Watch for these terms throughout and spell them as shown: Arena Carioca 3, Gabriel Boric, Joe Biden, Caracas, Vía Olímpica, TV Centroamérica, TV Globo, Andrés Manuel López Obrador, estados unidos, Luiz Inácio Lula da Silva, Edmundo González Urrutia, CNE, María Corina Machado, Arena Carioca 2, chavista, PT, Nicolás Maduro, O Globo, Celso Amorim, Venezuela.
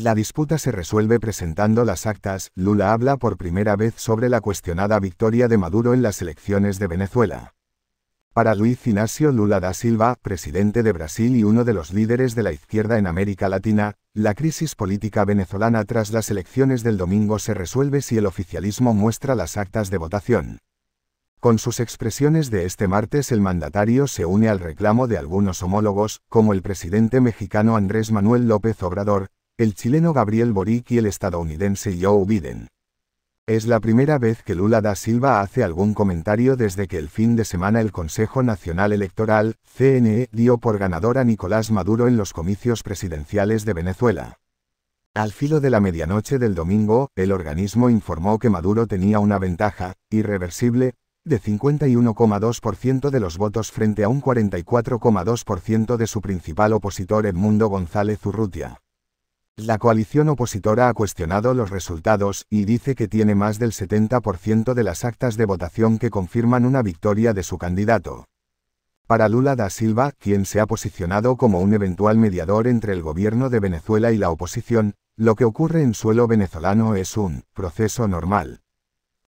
La disputa se resuelve presentando las actas. Lula habla por primera vez sobre la cuestionada victoria de Maduro en las elecciones de Venezuela. Para Luiz Inácio Lula da Silva, presidente de Brasil y uno de los líderes de la izquierda en América Latina, la crisis política venezolana tras las elecciones del domingo se resuelve si el oficialismo muestra las actas de votación. Con sus expresiones de este martes, el mandatario se une al reclamo de algunos homólogos, como el presidente mexicano Andrés Manuel López Obrador, el chileno Gabriel Boric y el estadounidense Joe Biden. Es la primera vez que Lula da Silva hace algún comentario desde que el fin de semana el Consejo Nacional Electoral, CNE, dio por ganador a Nicolás Maduro en los comicios presidenciales de Venezuela. Al filo de la medianoche del domingo, el organismo informó que Maduro tenía una ventaja irreversible de 51,2% de los votos frente a un 44,2% de su principal opositor Edmundo González Urrutia. La coalición opositora ha cuestionado los resultados y dice que tiene más del 70% de las actas de votación que confirman una victoria de su candidato. Para Lula da Silva, quien se ha posicionado como un eventual mediador entre el gobierno de Venezuela y la oposición, lo que ocurre en suelo venezolano es un proceso normal.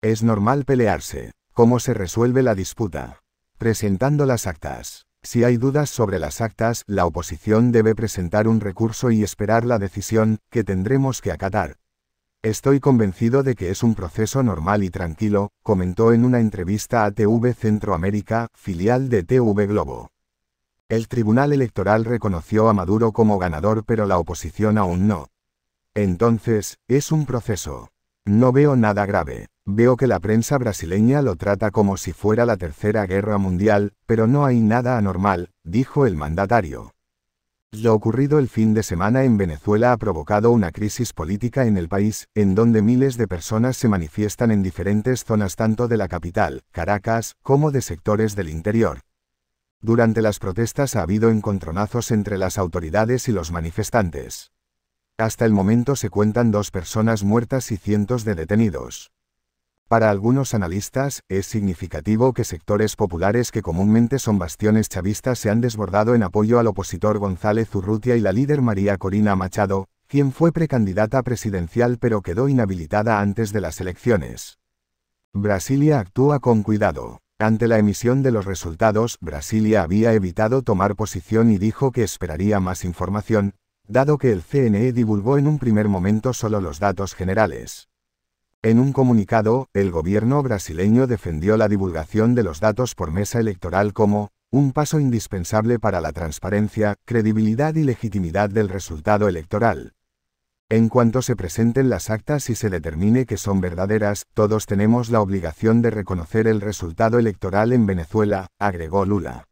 Es normal pelearse. ¿Cómo se resuelve la disputa? Presentando las actas. Si hay dudas sobre las actas, la oposición debe presentar un recurso y esperar la decisión, que tendremos que acatar. Estoy convencido de que es un proceso normal y tranquilo, comentó en una entrevista a TV Centroamérica, filial de TV Globo. El Tribunal Electoral reconoció a Maduro como ganador, pero la oposición aún no. Entonces, es un proceso. No veo nada grave. Veo que la prensa brasileña lo trata como si fuera la Tercera Guerra Mundial, pero no hay nada anormal, dijo el mandatario. Lo ocurrido el fin de semana en Venezuela ha provocado una crisis política en el país, en donde miles de personas se manifiestan en diferentes zonas tanto de la capital, Caracas, como de sectores del interior. Durante las protestas ha habido encontronazos entre las autoridades y los manifestantes. Hasta el momento se cuentan 2 personas muertas y cientos de detenidos. Para algunos analistas, es significativo que sectores populares que comúnmente son bastiones chavistas se han desbordado en apoyo al opositor González Urrutia y la líder María Corina Machado, quien fue precandidata presidencial pero quedó inhabilitada antes de las elecciones. Brasilia actúa con cuidado. Ante la emisión de los resultados, Brasilia había evitado tomar posición y dijo que esperaría más información, dado que el CNE divulgó en un primer momento solo los datos generales. En un comunicado, el gobierno brasileño defendió la divulgación de los datos por mesa electoral como un paso indispensable para la transparencia, credibilidad y legitimidad del resultado electoral. En cuanto se presenten las actas y se determine que son verdaderas, todos tenemos la obligación de reconocer el resultado electoral en Venezuela, agregó Lula.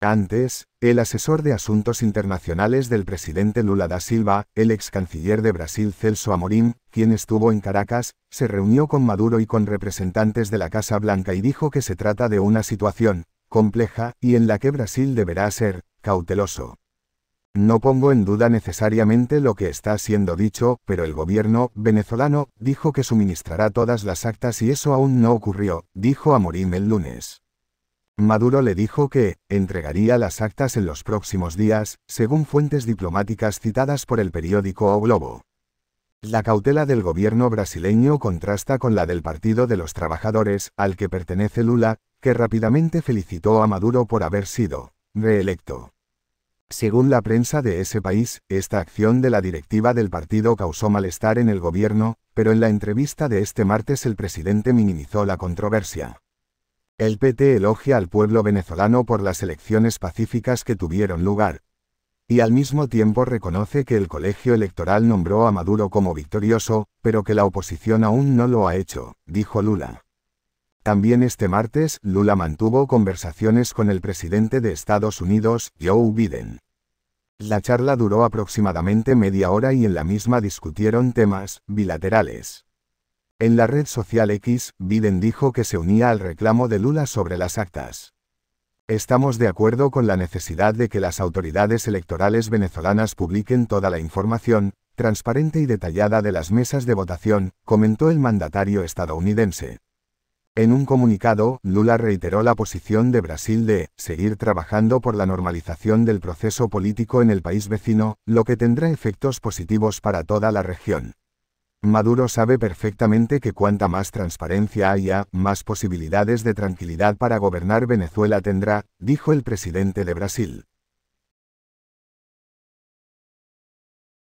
Antes, el asesor de Asuntos Internacionales del presidente Lula da Silva, el ex canciller de Brasil Celso Amorim, quien estuvo en Caracas, se reunió con Maduro y con representantes de la Casa Blanca y dijo que se trata de una situación compleja y en la que Brasil deberá ser cauteloso. No pongo en duda necesariamente lo que está siendo dicho, pero el gobierno venezolano dijo que suministrará todas las actas y eso aún no ocurrió, dijo Amorim el lunes. Maduro le dijo que entregaría las actas en los próximos días, según fuentes diplomáticas citadas por el periódico O Globo. La cautela del gobierno brasileño contrasta con la del Partido de los Trabajadores, al que pertenece Lula, que rápidamente felicitó a Maduro por haber sido reelecto. Según la prensa de ese país, esta acción de la directiva del partido causó malestar en el gobierno, pero en la entrevista de este martes el presidente minimizó la controversia. El PT elogia al pueblo venezolano por las elecciones pacíficas que tuvieron lugar. Y al mismo tiempo reconoce que el colegio electoral nombró a Maduro como victorioso, pero que la oposición aún no lo ha hecho, dijo Lula. También este martes, Lula mantuvo conversaciones con el presidente de Estados Unidos, Joe Biden. La charla duró aproximadamente media hora y en la misma discutieron temas bilaterales. En la red social X, Biden dijo que se unía al reclamo de Lula sobre las actas. Estamos de acuerdo con la necesidad de que las autoridades electorales venezolanas publiquen toda la información, transparente y detallada de las mesas de votación, comentó el mandatario estadounidense. En un comunicado, Lula reiteró la posición de Brasil de «seguir trabajando por la normalización del proceso político en el país vecino, lo que tendrá efectos positivos para toda la región». Maduro sabe perfectamente que cuanta más transparencia haya, más posibilidades de tranquilidad para gobernar Venezuela tendrá, dijo el presidente de Brasil.